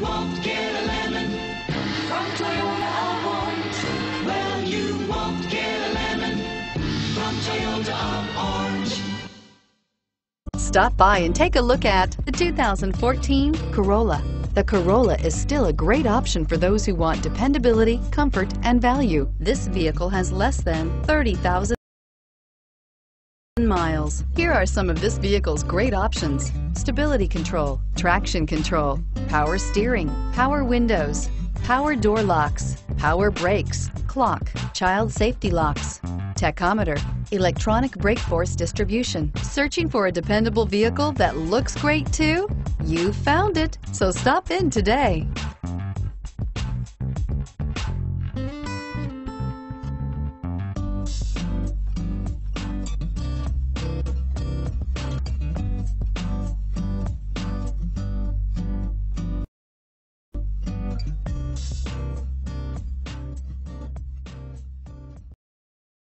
won't get a lemon from Toyota Alphorns. Well, you won't get a lemon from Toyota Alphorns. Stop by and take a look at the 2014 Corolla. The Corolla is still a great option for those who want dependability, comfort, and value. This vehicle has less than 30,000 miles. Here are some of this vehicle's great options: stability control, traction control, power steering, power windows, power door locks, power brakes, clock, child safety locks, tachometer, electronic brake force distribution. Searching for a dependable vehicle that looks great too? You found it, so stop in today.